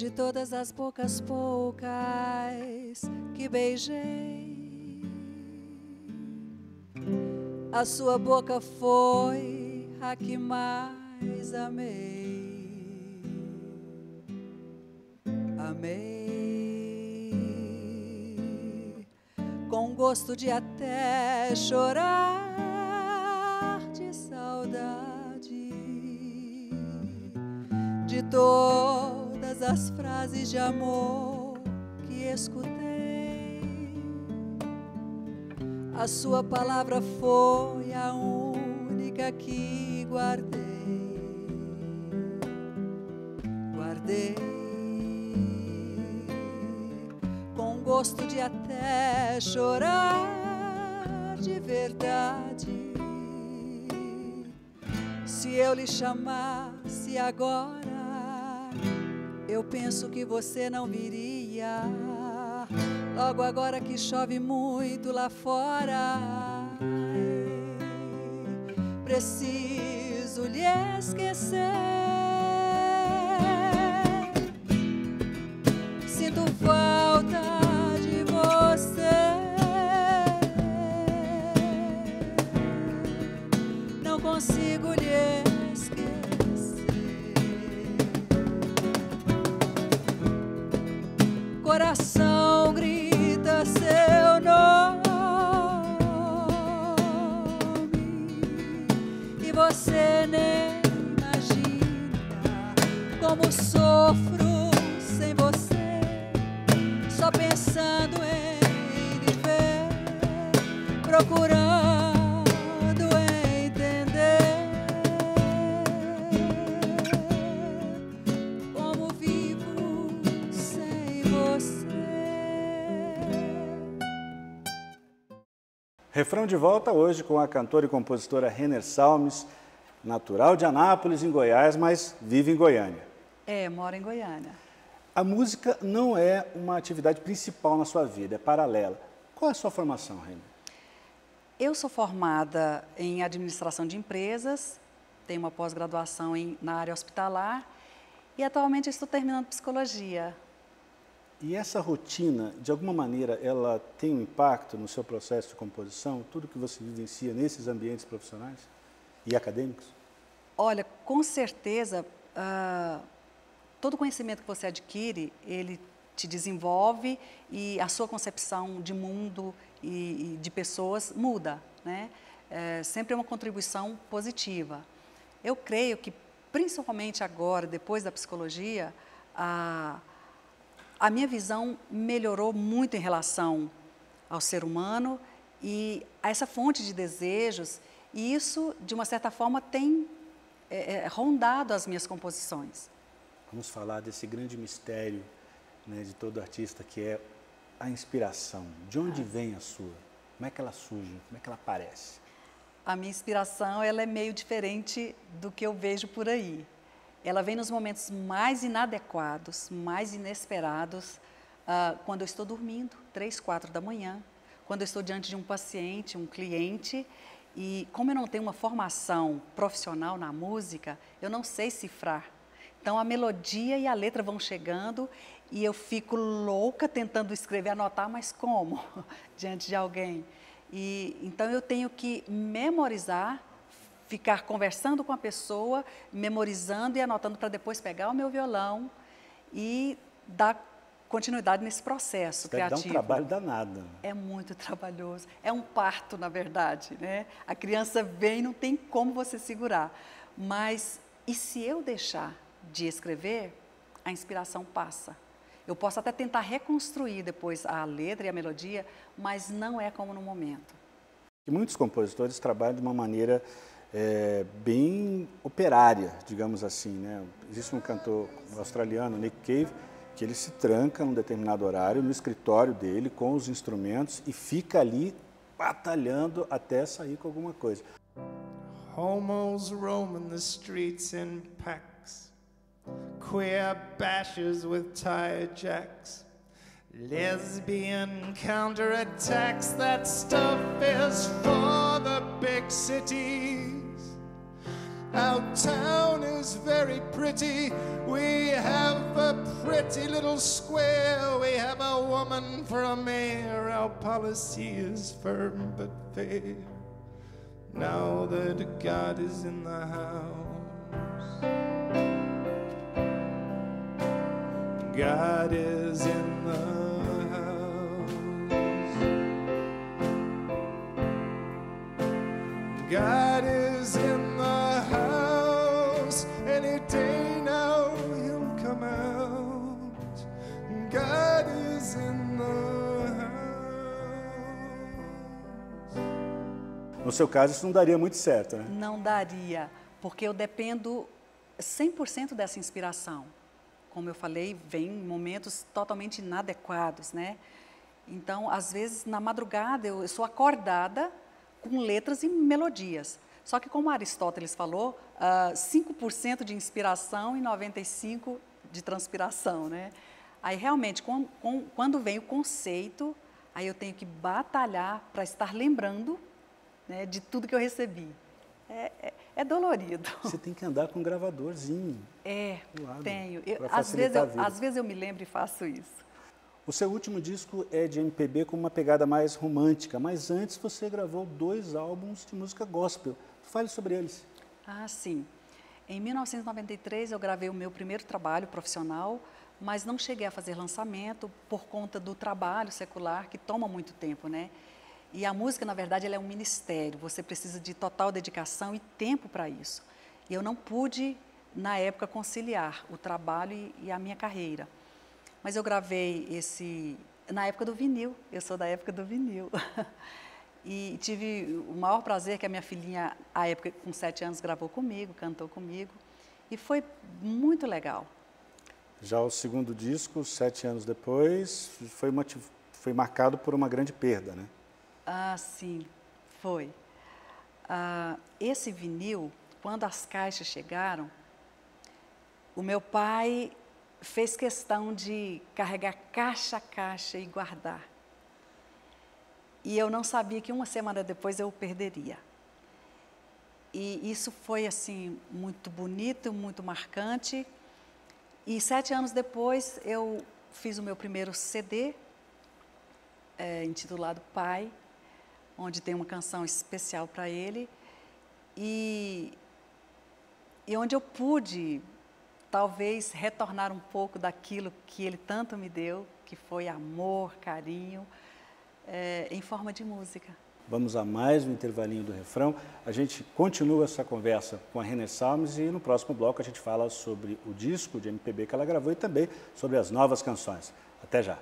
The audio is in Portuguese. de todas as bocas poucas que beijei. A sua boca foi a que mais amei. Amei com gosto de até chorar de saudade de todas as frases de amor que escutei. A sua palavra foi a única que guardei. Guardei com gosto de até chorar de verdade. Se eu lhe chamasse agora, eu penso que você não viria. Logo agora que chove muito lá fora, preciso lhe esquecer. Sinto falta de você, não consigo lhe esquecer. Coração grita seu nome e você nem imagina como sofro sem você, só pensando em viver, procurando entender como vivo sem você. Refrão de volta hoje com a cantora e compositora Rener Salms, natural de Anápolis, em Goiás, mas vive em Goiânia. É, mora em Goiânia. A música não é uma atividade principal na sua vida, é paralela. Qual é a sua formação, Rener? Eu sou formada em administração de empresas, tenho uma pós-graduação na área hospitalar e atualmente estou terminando psicologia. E essa rotina, de alguma maneira, ela tem um impacto no seu processo de composição? Tudo que você vivencia nesses ambientes profissionais e acadêmicos? Olha, com certeza, todo conhecimento que você adquire, ele te desenvolve e a sua concepção de mundo e de pessoas muda, né? Sempre é uma contribuição positiva. Eu creio que, principalmente agora, depois da psicologia, a minha visão melhorou muito em relação ao ser humano e a essa fonte de desejos, e isso, de uma certa forma, tem rondado as minhas composições. Vamos falar desse grande mistério, né, de todo artista, que é a inspiração. De onde vem a sua? Como é que ela surge? Como é que ela aparece? A minha inspiração, ela é meio diferente do que eu vejo por aí. Ela vem nos momentos mais inadequados, mais inesperados, quando eu estou dormindo, 3, 4 da manhã, quando eu estou diante de um paciente, um cliente, e como eu não tenho uma formação profissional na música, eu não sei cifrar. Então a melodia e a letra vão chegando e eu fico louca tentando escrever, anotar, mas como? Diante de alguém. E então eu tenho que memorizar, ficar conversando com a pessoa, memorizando e anotando para depois pegar o meu violão e dar continuidade nesse processo criativo. É um trabalho danado. É muito trabalhoso. É um parto, na verdade, né? A criança vem e não tem como você segurar. Mas e se eu deixar de escrever, a inspiração passa. Eu posso até tentar reconstruir depois a letra e a melodia, mas não é como no momento. E muitos compositores trabalham de uma maneira bem operária, digamos assim, né? Existe um cantor australiano, Nick Cave, que ele se tranca num determinado horário no escritório dele com os instrumentos e fica ali batalhando até sair com alguma coisa. Homos roaming the streets in packs, queer bashes with tire jacks, lesbian counterattacks, that stuff is for the big cities. Our town is is very pretty. We have a pretty little square. We have a woman for a mayor. Our policy is firm but fair. Now that God is in the house, God is in the house, God is in the house. Any day now he'll come out. God is in the No seu caso, isso não daria muito certo, né? Não daria, porque eu dependo 100% dessa inspiração. Como eu falei, vem momentos totalmente inadequados, né? Então, às vezes, na madrugada, eu sou acordada com letras e melodias. Só que, como Aristóteles falou, 5% de inspiração e 95% de transpiração, né? Aí, realmente, quando vem o conceito, aí eu tenho que batalhar para estar lembrando, né, de tudo que eu recebi. É dolorido. Você tem que andar com um gravadorzinho. É, do lado, tenho. Às vezes eu me lembro e faço isso. O seu último disco é de MPB com uma pegada mais romântica, mas antes você gravou 2 álbuns de música gospel. Fale sobre eles. Ah, sim. Em 1993 eu gravei o meu primeiro trabalho profissional, mas não cheguei a fazer lançamento por conta do trabalho secular, que toma muito tempo, né? E a música, na verdade, ela é um ministério. Você precisa de total dedicação e tempo para isso. E eu não pude, na época, conciliar o trabalho e a minha carreira. Mas eu gravei esse... Na época do vinil. Eu sou da época do vinil. E tive o maior prazer que a minha filhinha, à época, com 7 anos, gravou comigo, cantou comigo. E foi muito legal. Já o segundo disco, 7 anos depois, foi marcado por uma grande perda, né? Ah, sim, foi. Esse vinil, quando as caixas chegaram, o meu pai fez questão de carregar caixa a caixa e guardar. E eu não sabia que uma semana depois eu o perderia. E isso foi, assim, muito bonito, muito marcante. E 7 anos depois eu fiz o meu primeiro CD, intitulado Pai, onde tem uma canção especial para ele, e onde eu pude, talvez, retornar um pouco daquilo que ele tanto me deu, que foi amor, carinho, em forma de música. Vamos a mais um intervalinho do refrão. A gente continua essa conversa com a Rener Salms e no próximo bloco a gente fala sobre o disco de MPB que ela gravou e também sobre as novas canções. Até já!